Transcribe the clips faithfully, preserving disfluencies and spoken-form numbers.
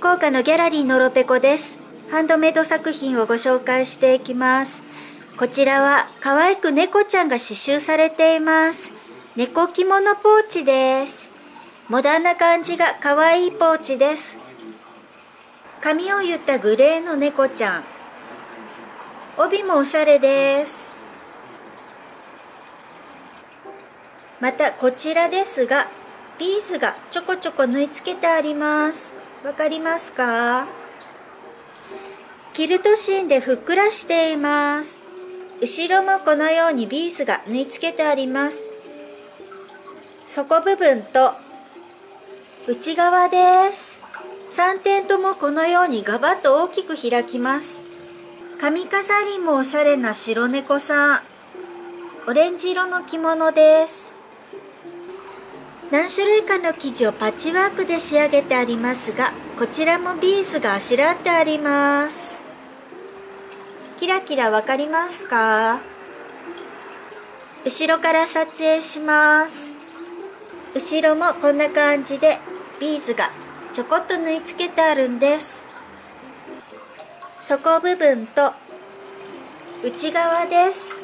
福岡のギャラリーのろぺこです。ハンドメイド作品をご紹介していきます。こちらは可愛く猫ちゃんが刺繍されています。猫着物ポーチです。モダンな感じが可愛いポーチです。髪を結ったグレーの猫ちゃん、帯もおしゃれです。またこちらですが、ビーズがちょこちょこ縫い付けてあります。わかりますか？キルト芯でふっくらしています。後ろもこのようにビーズが縫い付けてあります。底部分と内側です。さんてんともこのようにガバッと大きく開きます。髪飾りもおしゃれな白猫さん、オレンジ色の着物です。何種類かの生地をパッチワークで仕上げてありますが、こちらもビーズがあしらってあります。キラキラわかりますか？後ろから撮影します。後ろもこんな感じでビーズがちょこっと縫い付けてあるんです。底部分と内側です。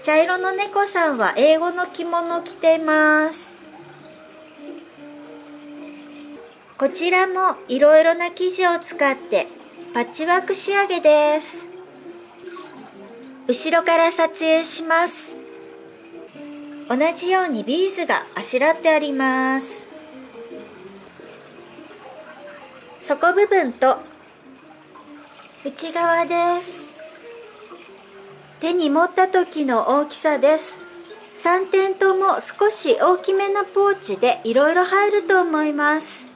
茶色の猫さんは英語の着物を着ています。こちらもいろいろな生地を使ってパッチワーク仕上げです。後ろから撮影します。同じようにビーズがあしらってあります。底部分と内側です。手に持った時の大きさです。さんてんとも少し大きめのポーチでいろいろ入ると思います。